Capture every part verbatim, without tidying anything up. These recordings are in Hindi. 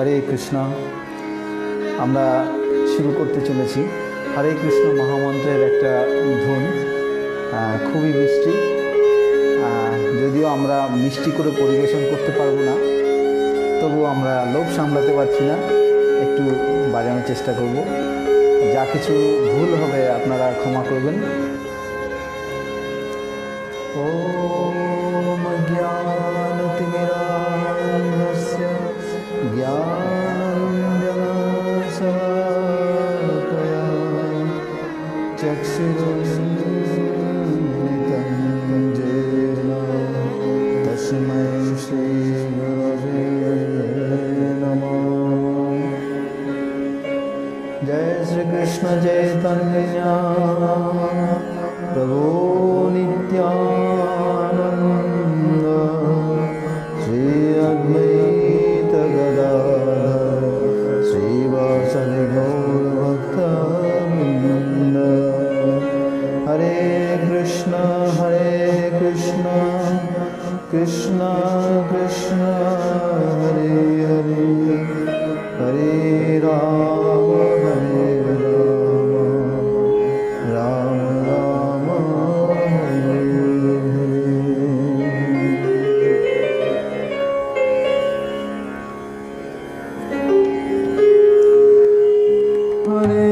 हरे कृष्णा आमरा शुरू करते चलेছি हरे कृष्ण महामंत्रेर एकटा धुन खूबই मिष्टि যদিও আমরা মিষ্টি করে পরিবেশন করতে পারবো না তবুও আমরা লোভ সামলাতে পারছি না একটু বাজানোর চেষ্টা করব যা কিছু ভুল হবে আপনারা ক্ষমা করবেন ओम ज्ञानतिमिरान्धस्य ज्ञानञ्जनशलाकया चक्षुरुन्मिलितं येन तस्मै श्रीगुरवे नमः। जय श्री कृष्ण चैतन्य प्रभु नित्यानंद श्री अद्वैत गदाधर श्रीवासदि गौरभक्तवृंद। हरे कृष्ण हरे कृष्ण कृष्ण कृष्ण हरे हरे हरे राम हरे Ram Ram Hare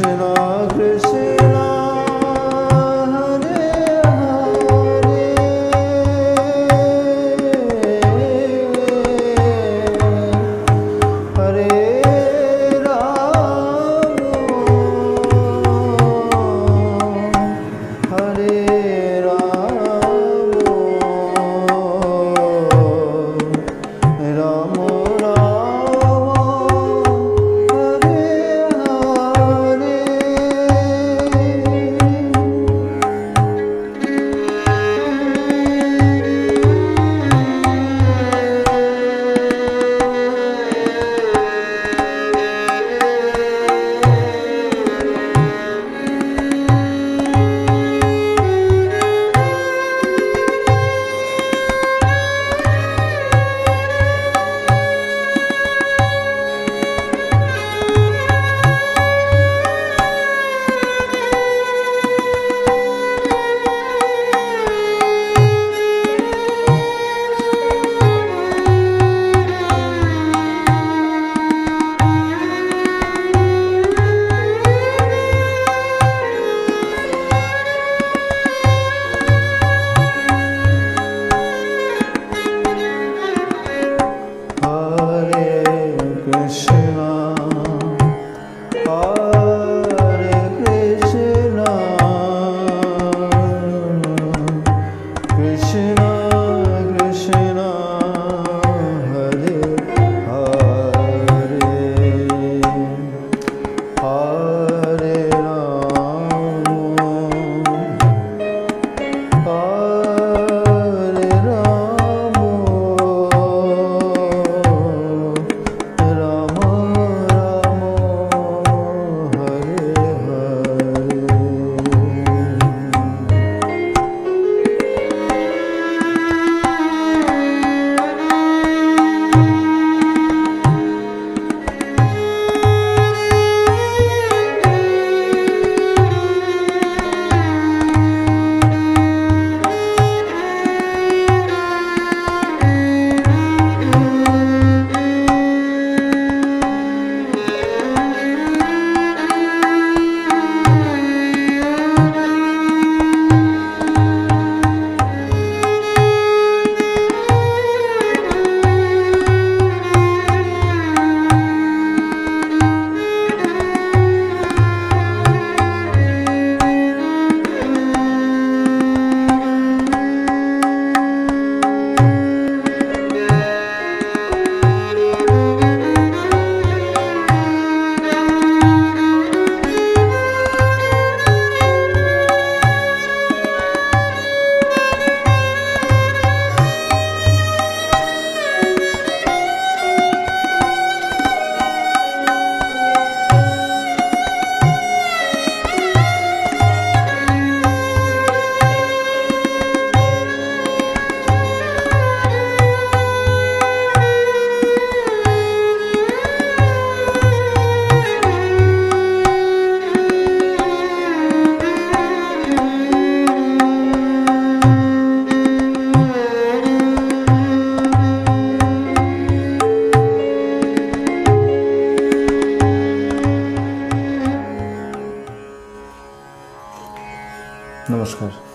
Krishna Krishna Hare Hare Hare नमस्कार।